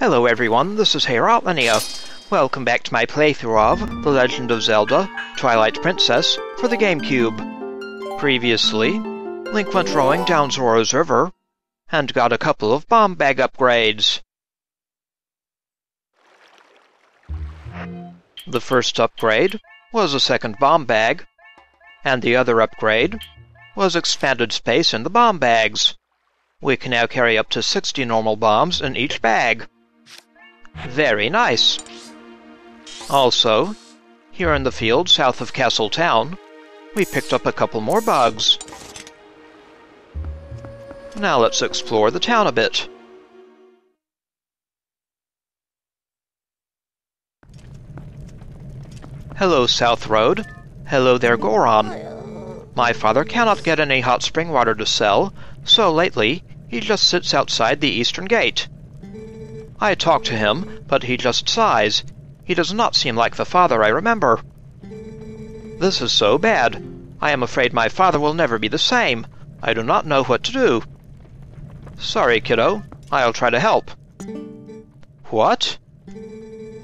Hello everyone, this is heorotlinea. Welcome back to my playthrough of The Legend of Zelda Twilight Princess for the GameCube. Previously, Link went rowing down Zora's River and got a couple of bomb bag upgrades. The first upgrade was a second bomb bag, and the other upgrade was expanded space in the bomb bags. We can now carry up to 60 normal bombs in each bag. Very nice. Also, here in the field south of Castle Town, we picked up a couple more bugs. Now let's explore the town a bit. Hello, South Road. Hello there, Goron. My father cannot get any hot spring water to sell, so lately he just sits outside the eastern gate. I talk to him, but he just sighs. He does not seem like the father I remember. This is so bad. I am afraid my father will never be the same. I do not know what to do. Sorry, kiddo. I'll try to help. What?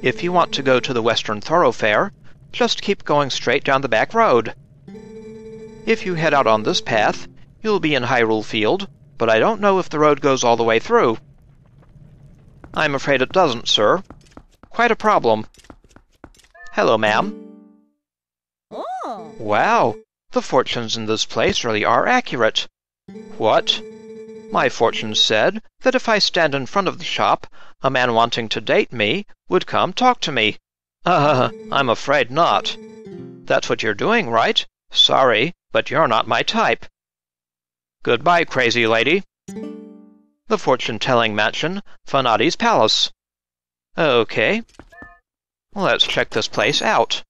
If you want to go to the Western Thoroughfare, just keep going straight down the back road. If you head out on this path, you'll be in Hyrule Field, but I don't know if the road goes all the way through. I'm afraid it doesn't, sir. Quite a problem. Hello, ma'am. Oh. Wow, the fortunes in this place really are accurate. What? My fortune said that if I stand in front of the shop, a man wanting to date me would come talk to me. I'm afraid not. That's what you're doing, right? Sorry, but you're not my type. Goodbye, crazy lady. The fortune-telling mansion, Fanadi's Palace. Okay, let's check this place out.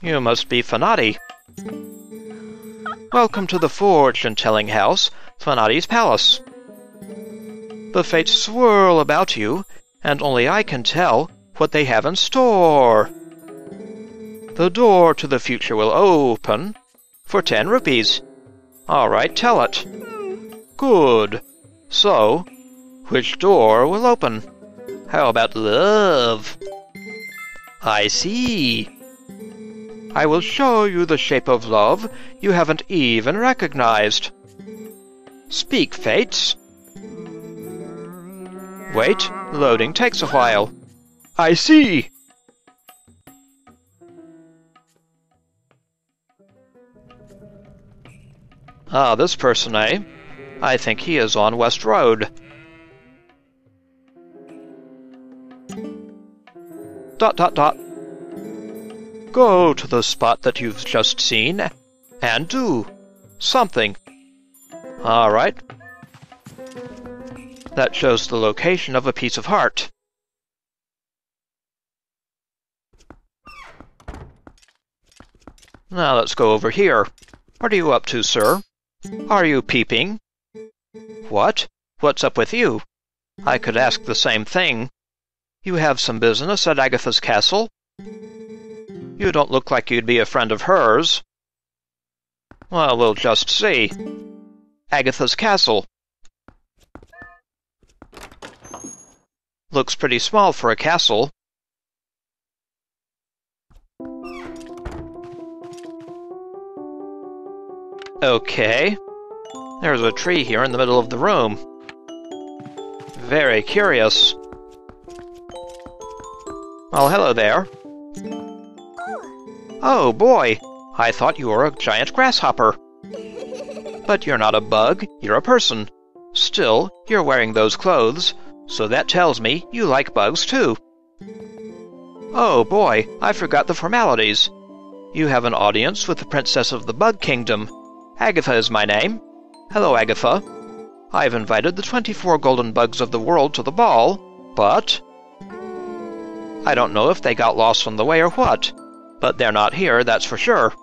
You must be Fanadi. Welcome to the fortune-telling house, Fanadi's Palace. The fates swirl about you, and only I can tell what they have in store. The door to the future will open for 10 rupees. All right, tell it. Good. So, which door will open? How about love? I see. I will show you the shape of love you haven't even recognized. Speak, fates. Wait, loading takes a while. I see. Ah, this person, eh? I think he is on West Road. ... Go to the spot that you've just seen and do something. All right. That shows the location of a piece of heart. Now let's go over here. What are you up to, sir? Are you peeping? What? What's up with you? I could ask the same thing. You have some business at Agitha's Castle? You don't look like you'd be a friend of hers. Well, we'll just see. Agitha's Castle. Looks pretty small for a castle. Okay. There's a tree here in the middle of the room. Very curious. Well, hello there. Oh boy, I thought you were a giant grasshopper. But you're not a bug, you're a person. Still, you're wearing those clothes, so that tells me you like bugs too. Oh boy, I forgot the formalities. You have an audience with the Princess of the Bug Kingdom. Agitha is my name. Hello, Agitha. I've invited the 24 Golden Bugs of the world to the ball, but I don't know if they got lost on the way or what, but they're not here, that's for sure.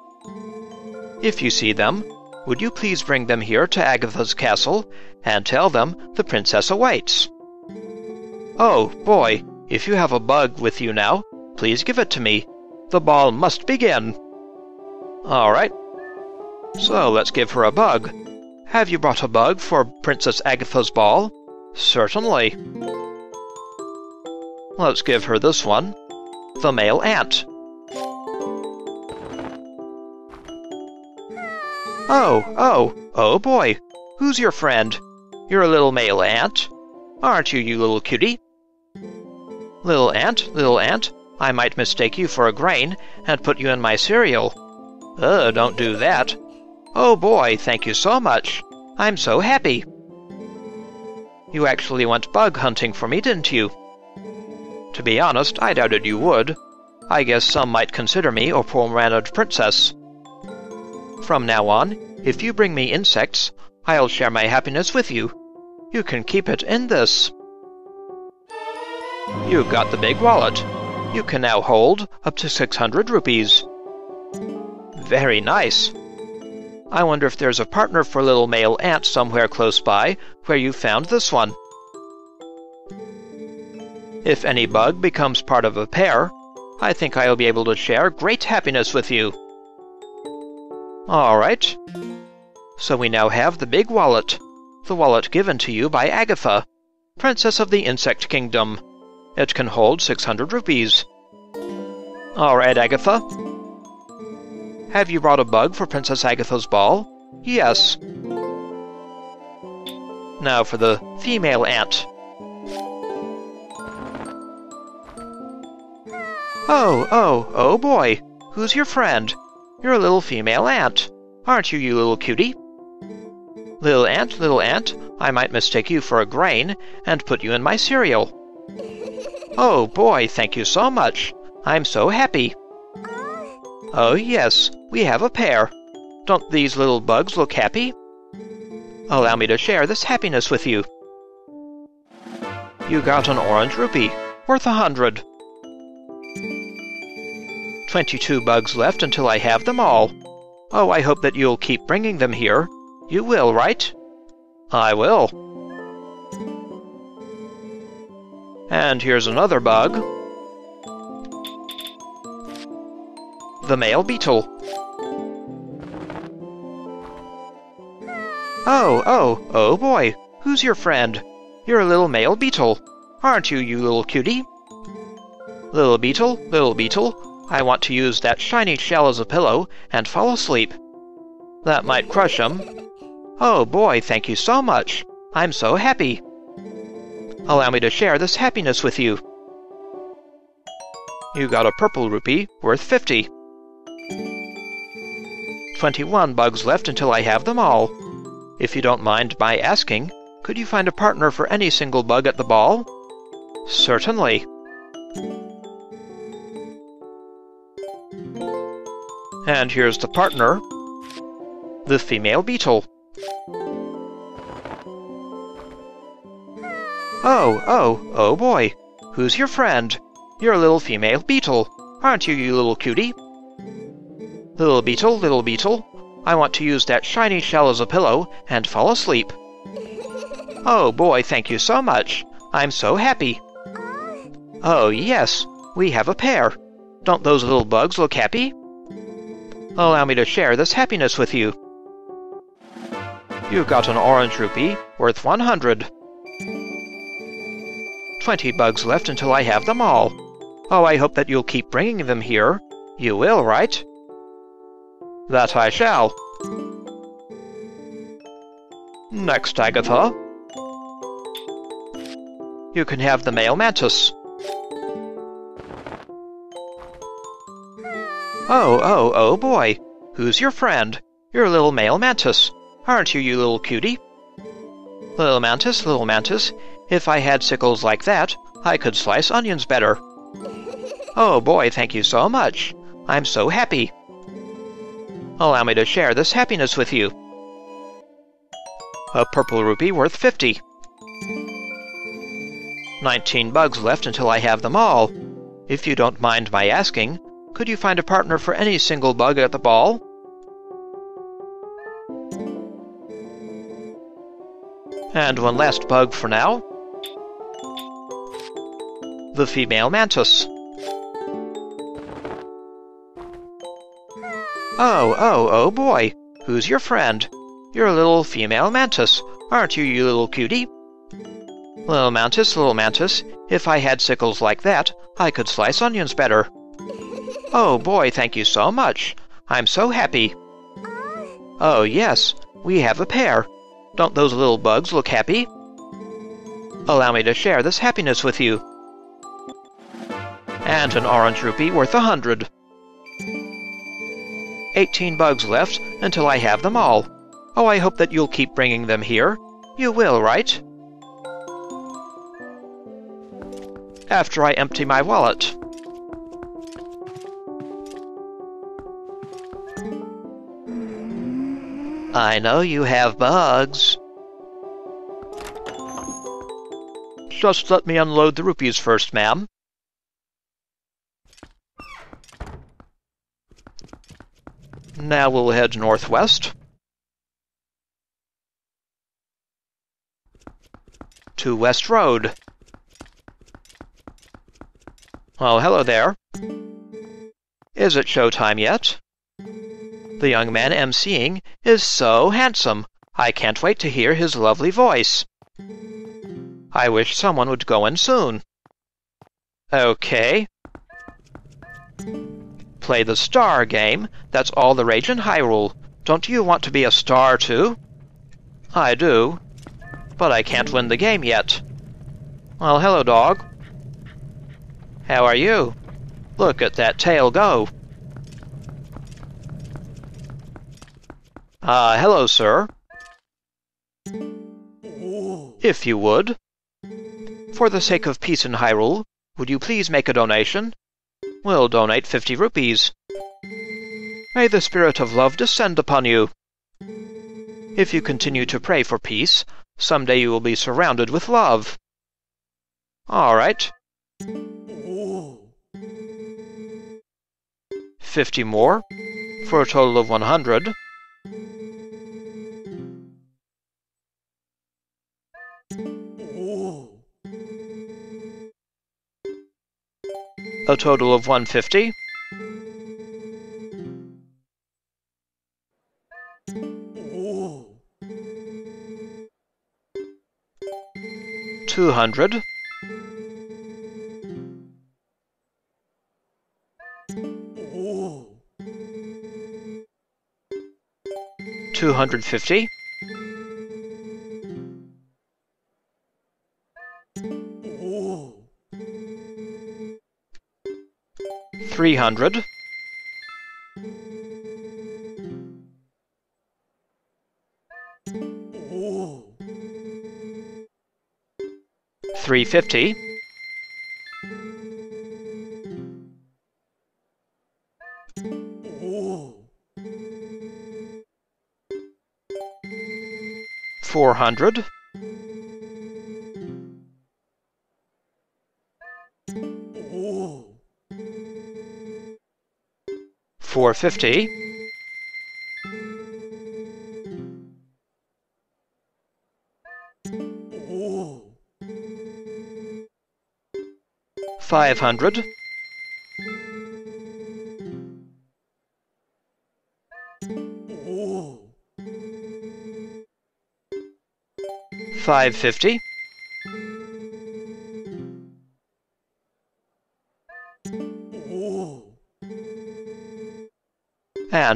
If you see them, would you please bring them here to Agitha's Castle and tell them the princess awaits? Oh, boy, if you have a bug with you now, please give it to me. The ball must begin. All right. So let's give her a bug. Have you brought a mug for Princess Agatha's ball? Certainly. Let's give her this one. The male ant. Oh boy. Who's your friend? You're a little male ant. Aren't you, you little cutie? Little ant, I might mistake you for a grain and put you in my cereal. Ugh, don't do that. Oh boy, thank you so much. I'm so happy. You actually went bug hunting for me, didn't you? To be honest, I doubted you would. I guess some might consider me a pomeranage princess. From now on, if you bring me insects, I'll share my happiness with you. You can keep it in this. You got the big wallet. You can now hold up to 600 rupees. Very nice. I wonder if there's a partner for little male ant somewhere close by where you found this one. If any bug becomes part of a pair, I think I'll be able to share great happiness with you. Alright. So we now have the big wallet. The wallet given to you by Agatha, Princess of the Insect Kingdom. It can hold 600 rupees. Alright, Agatha. Have you brought a bug for Princess Agatha's ball? Yes. Now for the female ant. Oh boy. Who's your friend? You're a little female ant. Aren't you, you little cutie? Little ant, I might mistake you for a grain and put you in my cereal. Oh boy, thank you so much. I'm so happy. Oh yes, we have a pair. Don't these little bugs look happy? Allow me to share this happiness with you. You got an orange rupee, worth 100. 22 bugs left until I have them all. Oh, I hope that you'll keep bringing them here. You will, right? I will. And here's another bug. The male beetle. Oh boy. Who's your friend? You're a little male beetle. Aren't you, you little cutie? Little beetle, I want to use that shiny shell as a pillow and fall asleep. That might crush 'em. Oh boy, thank you so much. I'm so happy. Allow me to share this happiness with you. You got a purple rupee worth 50. 21 bugs left until I have them all. If you don't mind my asking, could you find a partner for any single bug at the ball? Certainly. And here's the partner, the female beetle. Oh boy. Who's your friend? You're a little female beetle. Aren't you, you little cutie? Little beetle, I want to use that shiny shell as a pillow and fall asleep. Oh boy, thank you so much. I'm so happy. Oh yes, we have a pair. Don't those little bugs look happy? Allow me to share this happiness with you. You've got an orange rupee worth 100. 20 bugs left until I have them all. Oh, I hope that you'll keep bringing them here. You will, right? That I shall. Next, Agatha. You can have the male mantis. Oh boy. Who's your friend? You're a little male mantis. Aren't you, you little cutie? Little mantis, if I had sickles like that, I could slice onions better. Oh boy, thank you so much. I'm so happy. Allow me to share this happiness with you. A purple rupee worth 50. 19 bugs left until I have them all. If you don't mind my asking, could you find a partner for any single bug at the ball? And one last bug for now. The female mantis. Oh boy. Who's your friend? You're a little female mantis, aren't you, you little cutie? Little mantis, little mantis, if I had sickles like that, I could slice onions better. Oh boy, thank you so much. I'm so happy. Oh yes, we have a pair. Don't those little bugs look happy? Allow me to share this happiness with you. And an orange rupee worth 100. 18 bugs left until I have them all. Oh, I hope that you'll keep bringing them here. You will, right? After I empty my wallet. I know you have bugs. Just let me unload the rupees first, ma'am. Now we'll head northwest to West Road. Well, hello there. Is it showtime yet? The young man emceeing is so handsome. I can't wait to hear his lovely voice. I wish someone would go in soon. Okay. Play the star game. That's all the rage in Hyrule. Don't you want to be a star too? I do. But I can't win the game yet. Well, hello, dog. How are you? Look at that tail go. Hello, sir. If you would. For the sake of peace in Hyrule, would you please make a donation? We'll donate 50 rupees. May the spirit of love descend upon you. If you continue to pray for peace, someday you will be surrounded with love. All right. 50 more, for a total of 100. A total of 150. Ooh. 200. Ooh. 250. Ooh. 300. 350. 400. 450. 500. 550.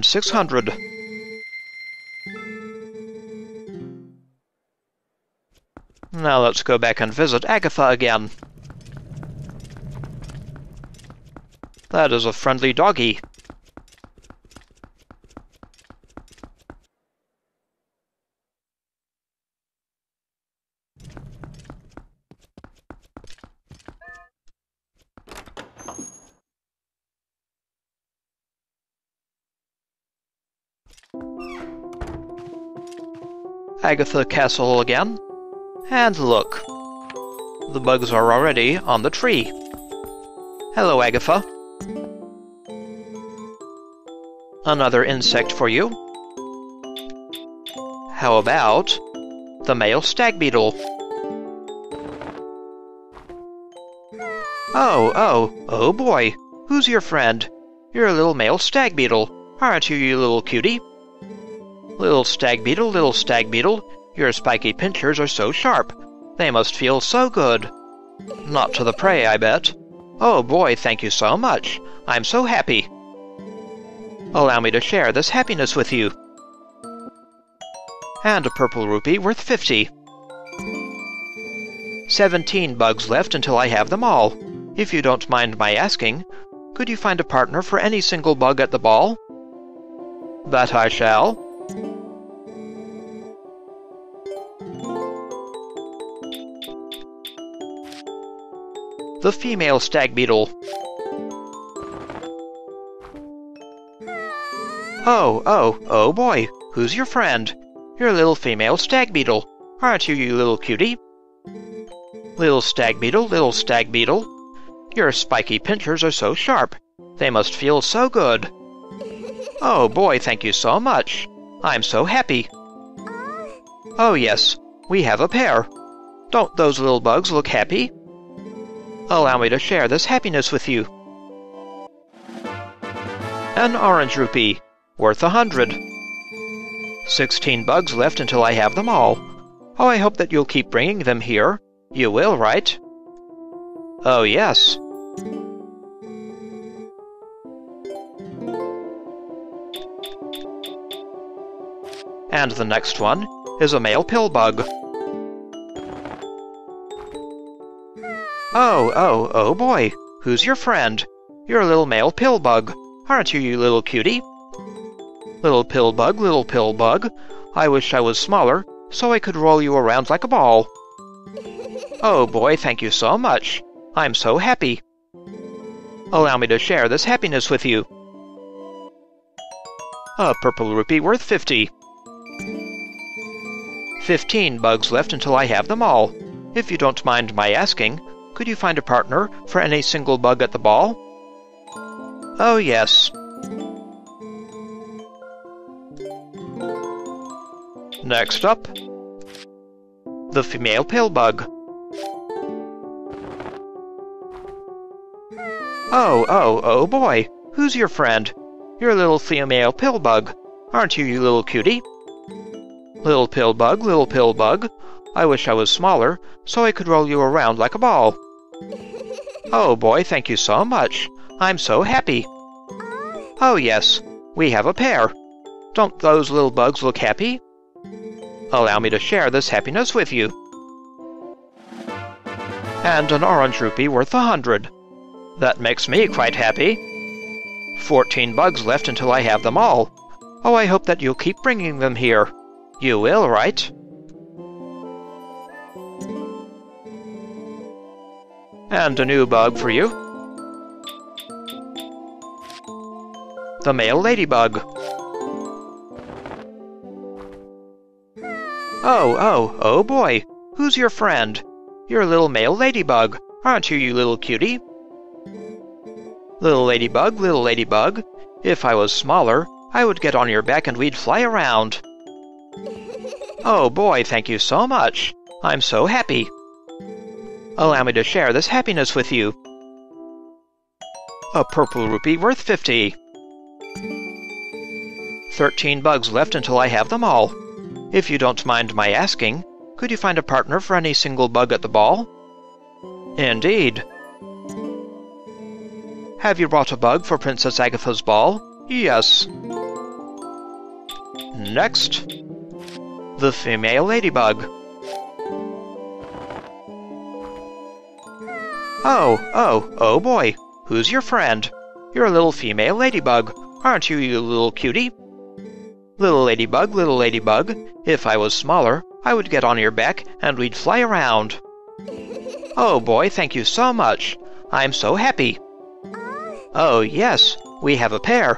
600. uyNow let's go back and visit Agatha again. That is a friendly doggy. Agitha's Castle again, and look, the bugs are already on the tree. Hello, Agatha. Another insect for you. How about the male stag beetle? Oh boy, who's your friend? You're a little male stag beetle, aren't you, you little cutie? Little stag beetle, your spiky pincers are so sharp. They must feel so good. Not to the prey, I bet. Oh boy, thank you so much. I'm so happy. Allow me to share this happiness with you. And a purple rupee worth 50. 17 bugs left until I have them all. If you don't mind my asking, could you find a partner for any single bug at the ball? That I shall. The female stag beetle. Oh boy, who's your friend? Your little female stag beetle. Aren't you, you little cutie? Little stag beetle, your spiky pincers are so sharp. They must feel so good. Oh boy, thank you so much. I'm so happy. Oh yes, we have a pair. Don't those little bugs look happy? Allow me to share this happiness with you. An orange rupee, worth 100. 16 bugs left until I have them all. Oh, I hope that you'll keep bringing them here. You will, right? Oh, yes. And the next one is a male pill bug. Oh boy, who's your friend? Your little male pill bug. Aren't you, you little cutie? Little pill bug, I wish I was smaller so I could roll you around like a ball. Oh boy, thank you so much. I'm so happy. Allow me to share this happiness with you. A purple rupee worth 50. 15 bugs left until I have them all. If you don't mind my asking, could you find a partner for any single bug at the ball? Oh, yes. Next up, the female pill bug. Oh boy, who's your friend? Your little female pill bug. Aren't you, you little cutie? Little pill bug, I wish I was smaller so I could roll you around like a ball. Oh boy, thank you so much. I'm so happy. Oh yes, we have a pair. Don't those little bugs look happy? Allow me to share this happiness with you. And an orange rupee worth 100. That makes me quite happy. 14 bugs left until I have them all. Oh, I hope that you'll keep bringing them here. You will, right? And a new bug for you. The male ladybug. Oh boy, who's your friend? Your little male ladybug. Aren't you, you little cutie? Little ladybug, if I was smaller, I would get on your back and we'd fly around. Oh boy, thank you so much. I'm so happy. Allow me to share this happiness with you. A purple rupee worth 50. 13 bugs left until I have them all. If you don't mind my asking, could you find a partner for any single bug at the ball? Indeed. Have you brought a bug for Princess Agatha's ball? Yes. Next, the female ladybug. Oh boy, who's your friend? You're a little female ladybug. Aren't you, you little cutie? Little ladybug, if I was smaller, I would get on your back and we'd fly around. Oh boy, thank you so much. I'm so happy. Oh yes, we have a pair.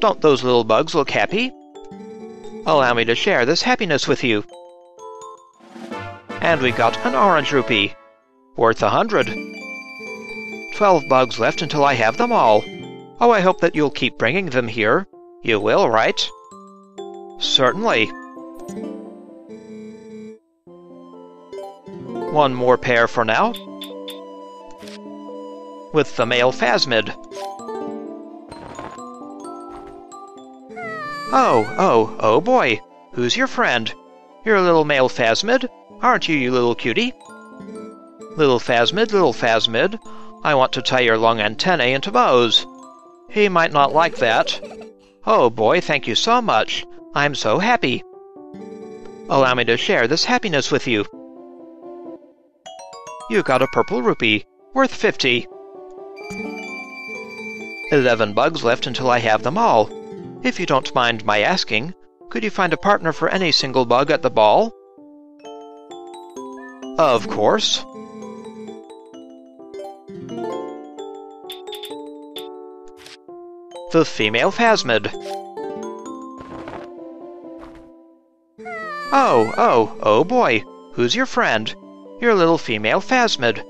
Don't those little bugs look happy? Allow me to share this happiness with you. And we got an orange rupee, worth 100. 12 bugs left until I have them all. Oh, I hope that you'll keep bringing them here. You will, right? Certainly. One more pair for now. With the male phasmid. Oh boy, Who's your friend? You're a little male Phasmid, aren't you, you little cutie? Little Phasmid, I want to tie your long antennae into bows. He might not like that. Oh boy, thank you so much. I'm so happy. Allow me to share this happiness with you. You got a purple rupee, worth 50. 11 bugs left until I have them all. If you don't mind my asking, could you find a partner for any single bug at the ball? Of course. The female Phasmid. Oh boy, who's your friend? You're a little female Phasmid,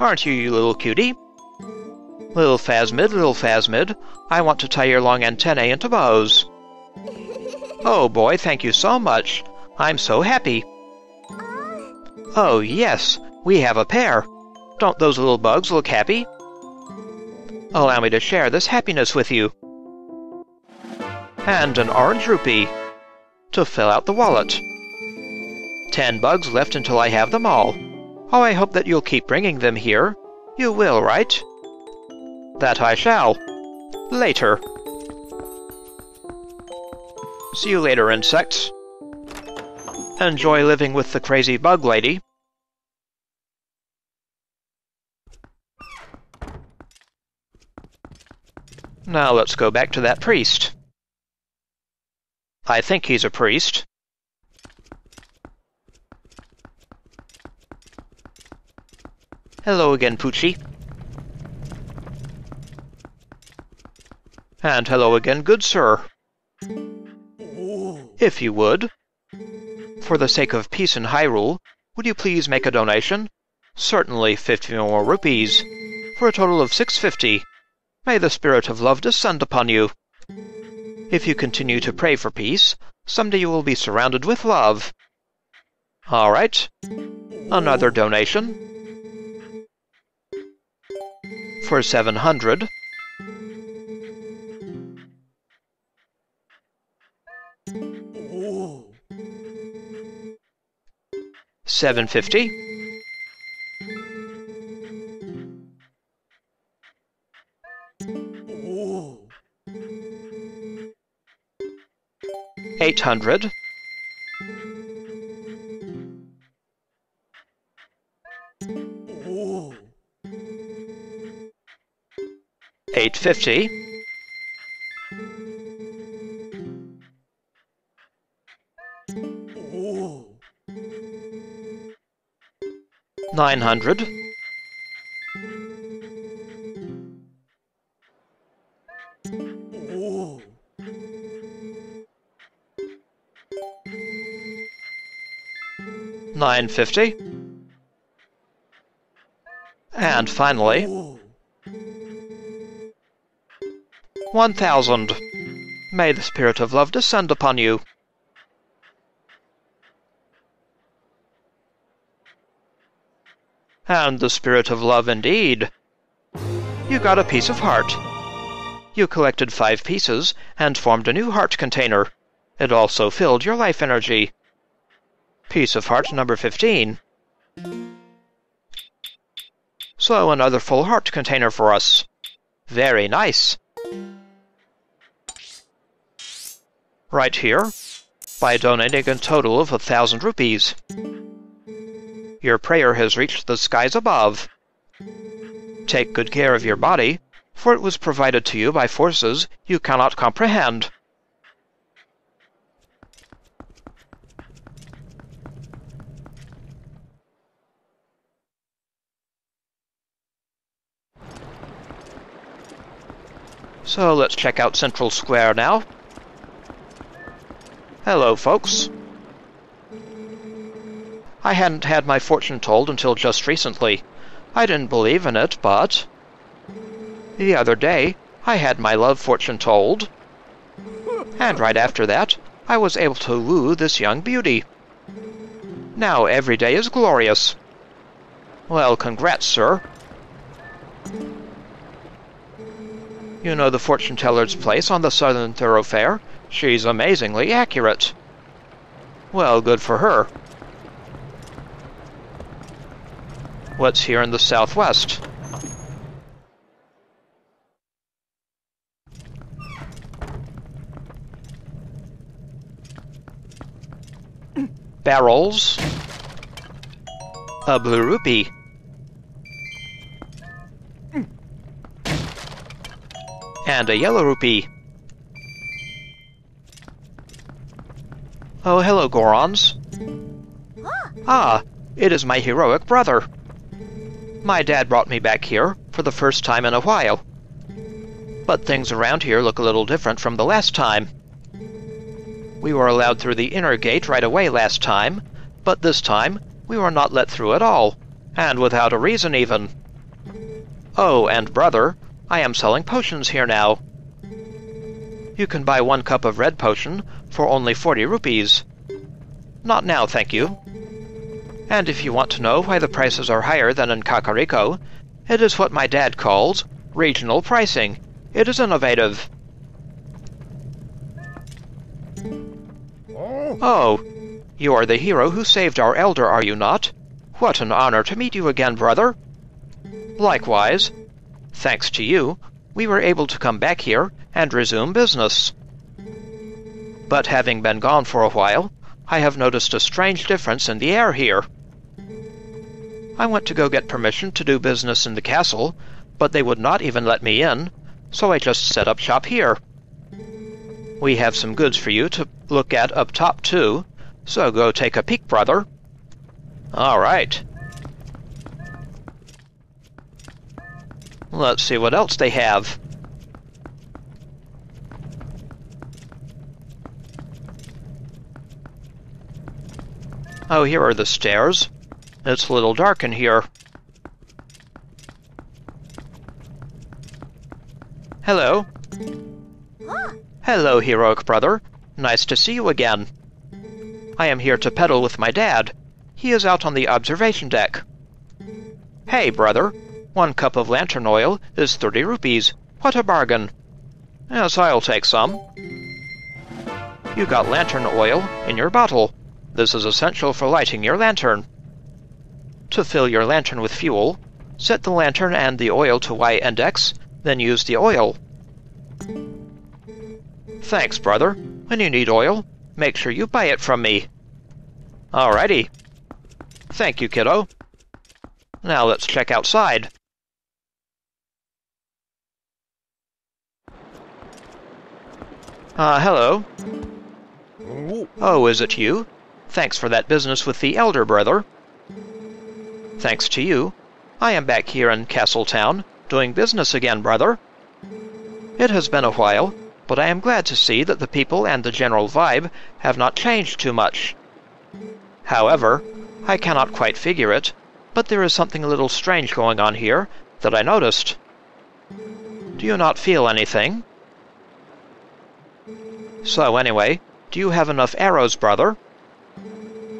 aren't you, you little cutie? Little Phasmid, I want to tie your long antennae into bows. Oh boy, thank you so much. I'm so happy. Oh yes, we have a pair. Don't those little bugs look happy? Allow me to share this happiness with you. And an orange rupee to fill out the wallet. 10 bugs left until I have them all. Oh, I hope that you'll keep bringing them here. You will, right? That I shall. Later. See you later, insects. Enjoy living with the crazy bug lady. Now let's go back to that priest. I think he's a priest. Hello again, Poochie. And hello again, good sir. If you would, for the sake of peace in Hyrule, would you please make a donation? Certainly 50 more rupees, for a total of 650. May the spirit of love descend upon you. If you continue to pray for peace, someday you will be surrounded with love. All right, another donation for 700. $750. $800. $850. $900. $950. And finally, $1,000. May the spirit of love descend upon you. And the spirit of love indeed. You got a piece of heart. You collected 5 pieces and formed a new heart container. It also filled your life energy. Piece of heart number 15. So another full heart container for us. Very nice. Right here, by donating a total of 1,000 rupees. Your prayer has reached the skies above. Take good care of your body, for it was provided to you by forces you cannot comprehend. So let's check out Central Square now. Hello, folks. I hadn't had my fortune told until just recently. I didn't believe in it, but the other day, I had my love fortune told. And right after that, I was able to woo this young beauty. Now every day is glorious. Well, congrats, sir. You know the fortune teller's place on the Southern Thoroughfare? She's amazingly accurate. Well, good for her. What's here in the southwest? Barrels. A blue rupee. And a yellow rupee. Oh, hello, Gorons. Ah, it is my heroic brother. My dad brought me back here for the first time in a while. But things around here look a little different from the last time. We were allowed through the inner gate right away last time, but this time we were not let through at all, and without a reason even. Oh, and brother, I am selling potions here now. You can buy 1 cup of red potion for only 40 rupees. Not now, thank you. And if you want to know why the prices are higher than in Kakariko, it is what my dad calls regional pricing. It is innovative. Oh, you are the hero who saved our elder, are you not? What an honor to meet you again, brother. Likewise. Thanks to you, we were able to come back here and resume business. But having been gone for a while, I have noticed a strange difference in the air here. I went to go get permission to do business in the castle, but they would not even let me in, so I just set up shop here. We have some goods for you to look at up top, too, so go take a peek, brother. All right. Let's see what else they have. Oh, here are the stairs. It's a little dark in here. Hello. Hello, heroic brother. Nice to see you again. I am here to pedal with my dad. He is out on the observation deck. Hey, brother. 1 cup of lantern oil is 30 rupees. What a bargain. Yes, I'll take some. You got lantern oil in your bottle. This is essential for lighting your lantern. To fill your lantern with fuel, set the lantern and the oil to Y and X, then use the oil. Thanks, brother. When you need oil, make sure you buy it from me. Alrighty. Thank you, kiddo. Now let's check outside. Hello. Oh, is it you? Thanks for that business with the elder, brother. Thanks to you, I am back here in Castle Town, doing business again, brother. It has been a while, but I am glad to see that the people and the general vibe have not changed too much. However, I cannot quite figure it, but there is something a little strange going on here that I noticed. Do you not feel anything? So anyway, do you have enough arrows, brother?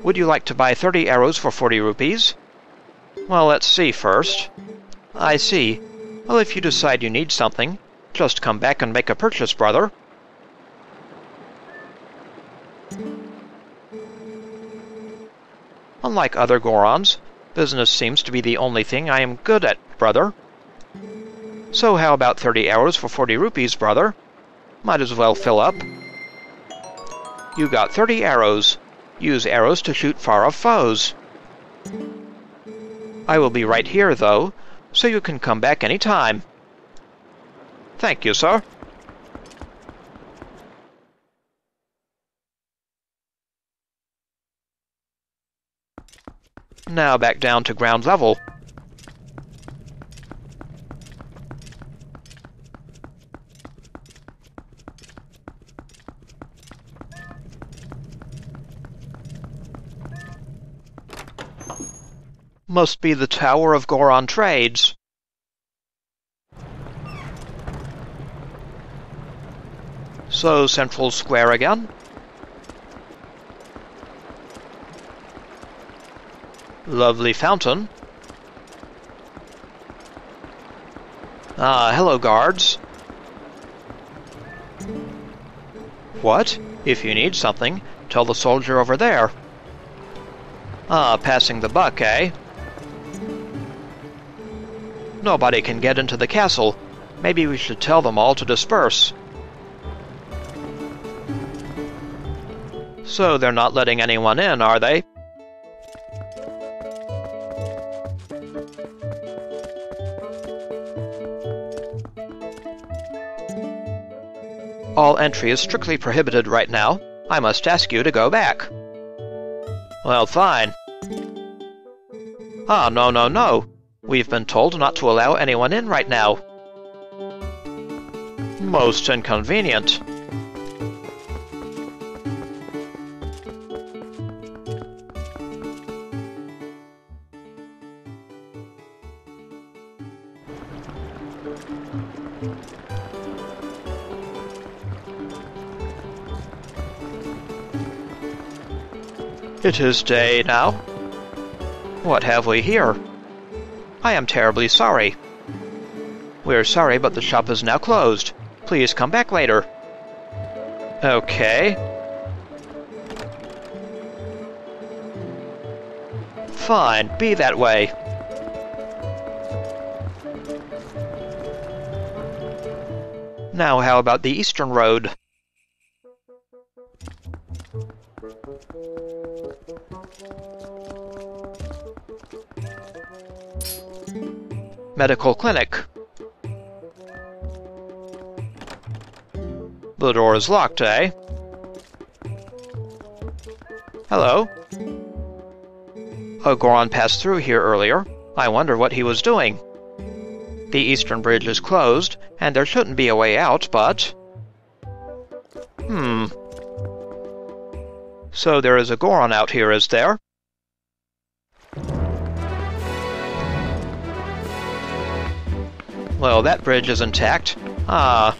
Would you like to buy 30 arrows for 40 rupees? Well, let's see first. I see. Well, if you decide you need something, just come back and make a purchase, brother. Unlike other Gorons, business seems to be the only thing I am good at, brother. So how about 30 arrows for 40 rupees, brother? Might as well fill up. You got 30 arrows. Use arrows to shoot far-off foes. I will be right here, though, so you can come back any time. Thank you, sir. Now back down to ground level. Must be the Tower of Goron Trades. So, Central Square again. Lovely fountain. Ah, hello, guards. What? If you need something, Tell the soldier over there. Ah, passing the buck, eh? Nobody can get into the castle. Maybe we should tell them all to disperse. So they're not letting anyone in, are they? All entry is strictly prohibited right now. I must ask you to go back. Well, fine. Ah, no, no, no. We've been told not to allow anyone in right now. Most inconvenient. It is day now. What have we here? I am terribly sorry. We're sorry, but the shop is now closed. Please come back later. Okay. Fine, be that way. Now, how about the Eastern Road? Medical clinic. The door is locked, eh? Hello. Goron passed through here earlier. I wonder what he was doing. The eastern bridge is closed, and there shouldn't be a way out, but... So there is a Goron out here, is there? Well, that bridge is intact. Ah.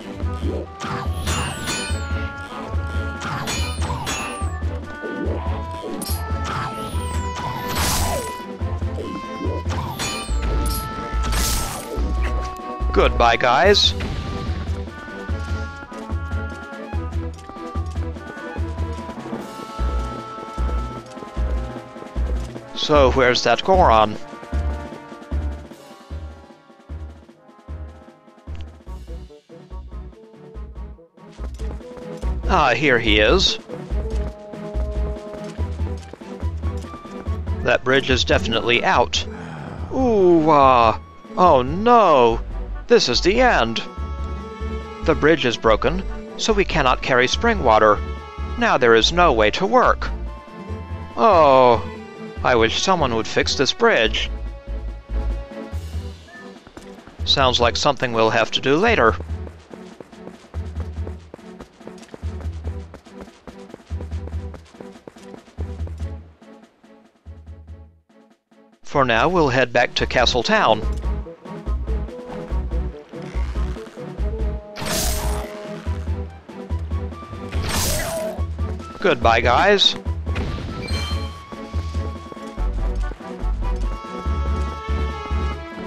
Goodbye, guys. So, where's that Goron? Ah, here he is. That bridge is definitely out. Ooh, oh no! This is the end! The bridge is broken, so we cannot carry spring water. Now there is no way to work. Oh, I wish someone would fix this bridge. Sounds like something we'll have to do later. For now, we'll head back to Castle Town. Goodbye, guys.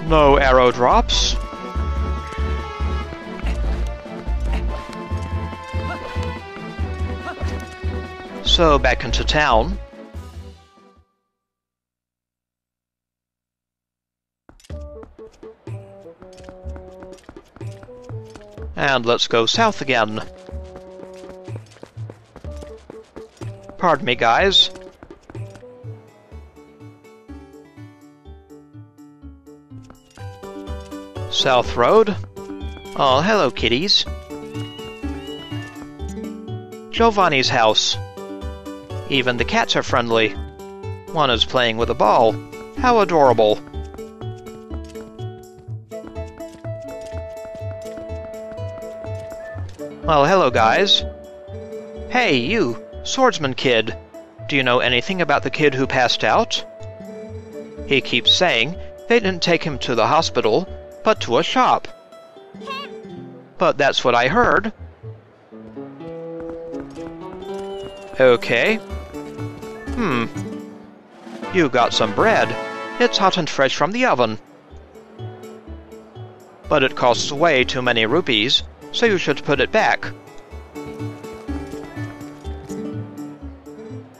No arrow drops. So, back into town. And let's go south again. Pardon me, guys. South Road. Oh, hello, kitties. Giovanni's house. Even the cats are friendly. One is playing with a ball. How adorable. Well, hello, guys. Hey, you, swordsman kid. Do you know anything about the kid who passed out? He keeps saying they didn't take him to the hospital, but to a shop. But that's what I heard. Okay. You got some bread. It's hot and fresh from the oven. But it costs way too many rupees. So you should put it back.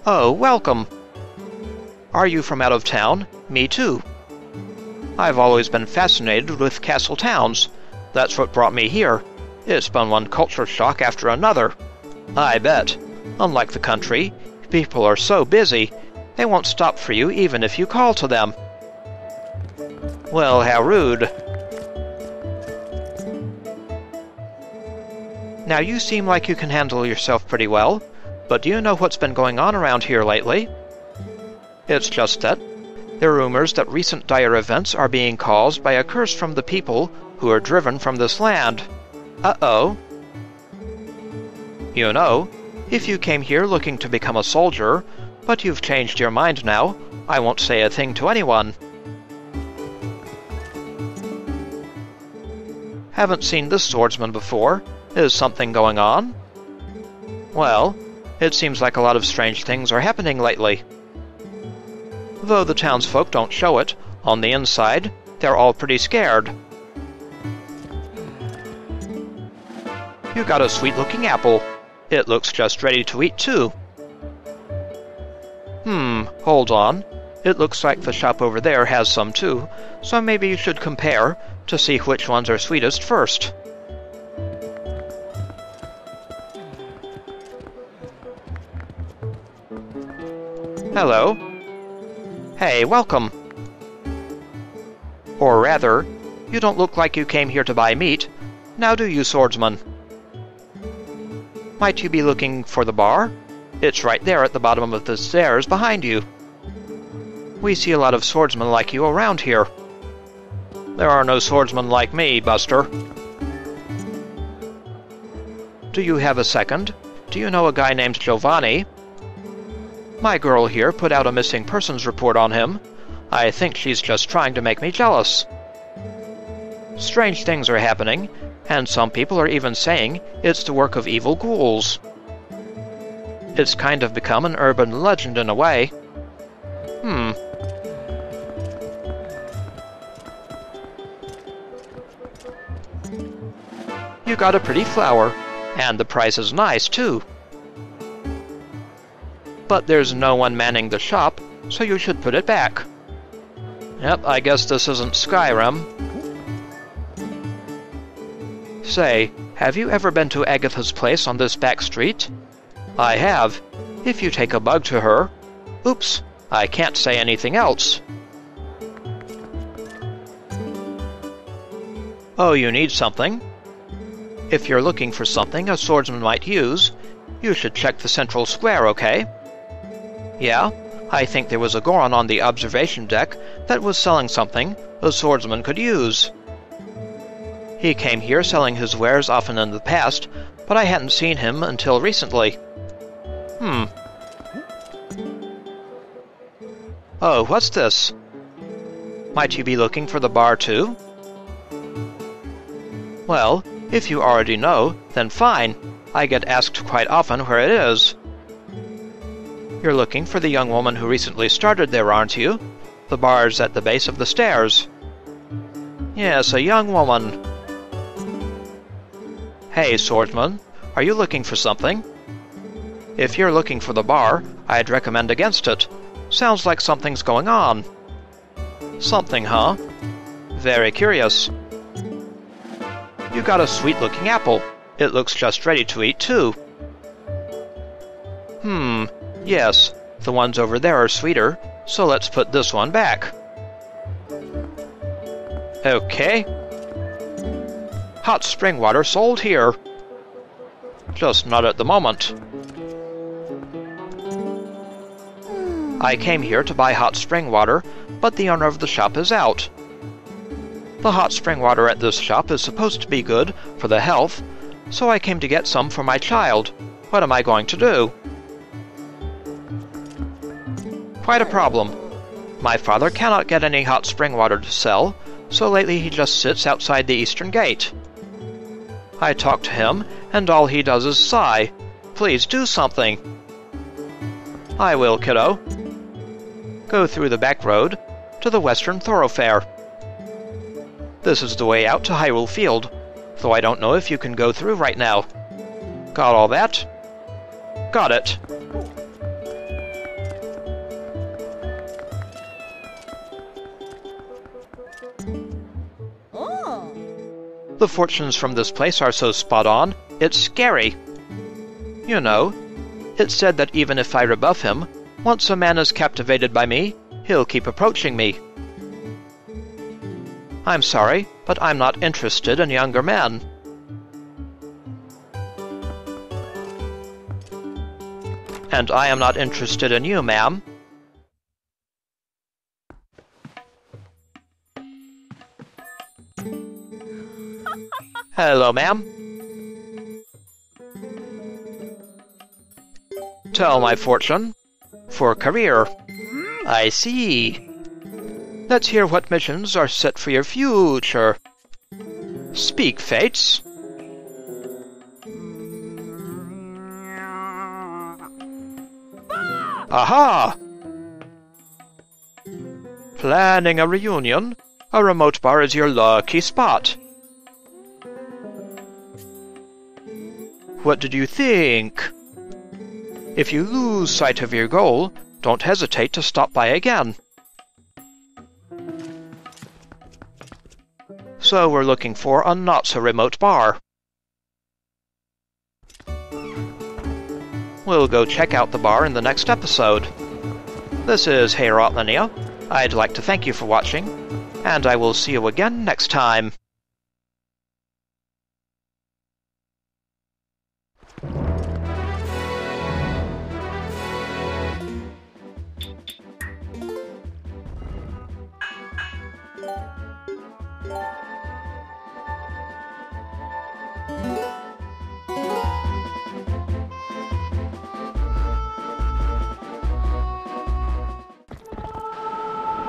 Oh, welcome. Are you from out of town? Me too. I've always been fascinated with castle towns. That's what brought me here. It's been one culture shock after another. I bet. Unlike the country, people are so busy, they won't stop for you even if you call to them. Well, how rude. Now you seem like you can handle yourself pretty well, but do you know what's been going on around here lately? It's just that there are rumors that recent dire events are being caused by a curse from the people who are driven from this land. Uh-oh. You know, if you came here looking to become a soldier, but you've changed your mind now, I won't say a thing to anyone. Haven't seen this swordsman before. Is something going on? Well, it seems like a lot of strange things are happening lately. Though the townsfolk don't show it, on the inside, they're all pretty scared. You got a sweet-looking apple. It looks just ready to eat, too. Hold on. It looks like the shop over there has some, too, so maybe you should compare to see which ones are sweetest first. Hello. Hey, welcome. Or rather, you don't look like you came here to buy meat. Now do you, swordsman? Might you be looking for the bar? It's right there at the bottom of the stairs behind you. We see a lot of swordsmen like you around here. There are no swordsmen like me, Buster. Do you have a second? Do you know a guy named Giovanni? My girl here put out a missing persons report on him. I think she's just trying to make me jealous. Strange things are happening, and some people are even saying it's the work of evil ghouls. It's kind of become an urban legend in a way. You got a pretty flower, and the price is nice, too. But there's no one manning the shop, so you should put it back. Yep, I guess this isn't Skyrim. Say, have you ever been to Agitha's place on this back street? I have. If you take a bug to her... Oops, I can't say anything else. Oh, you need something? If you're looking for something a swordsman might use, you should check the Central Square, okay? Yeah, I think there was a Goron on the observation deck that was selling something a swordsman could use. He came here selling his wares often in the past, but I hadn't seen him until recently. Oh, what's this? Might you be looking for the bar too? Well, if you already know, then fine. I get asked quite often where it is. You're looking for the young woman who recently started there, aren't you? The bar's at the base of the stairs. Yes, a young woman. Hey, swordsman, are you looking for something? If you're looking for the bar, I'd recommend against it. Sounds like something's going on. Something, huh? Very curious. You got a sweet-looking apple. It looks just ready to eat, too. Yes, the ones over there are sweeter, so let's put this one back. Okay. Hot spring water sold here. Just not at the moment. I came here to buy hot spring water, but the owner of the shop is out. The hot spring water at this shop is supposed to be good for the health, so I came to get some for my child. What am I going to do? Quite a problem. My father cannot get any hot spring water to sell, so lately he just sits outside the eastern gate. I talk to him, and all he does is sigh. Please do something. I will, kiddo. Go through the back road to the Western Thoroughfare. This is the way out to Hyrule Field, though I don't know if you can go through right now. Got all that? Got it. Oh. The fortunes from this place are so spot on, it's scary. You know, it's said that even if I rebuff him, once a man is captivated by me, he'll keep approaching me. I'm sorry, but I'm not interested in younger men. And I am not interested in you, ma'am. Hello, ma'am. Tell my fortune. For career. I see. Let's hear what missions are set for your future. Speak, fates. Aha! Planning a reunion? A remote bar is your lucky spot. What did you think? If you lose sight of your goal, don't hesitate to stop by again. So we're looking for a not-so-remote bar. We'll go check out the bar in the next episode. This is heorotlinea. I'd like to thank you for watching, and I will see you again next time.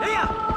Yeah!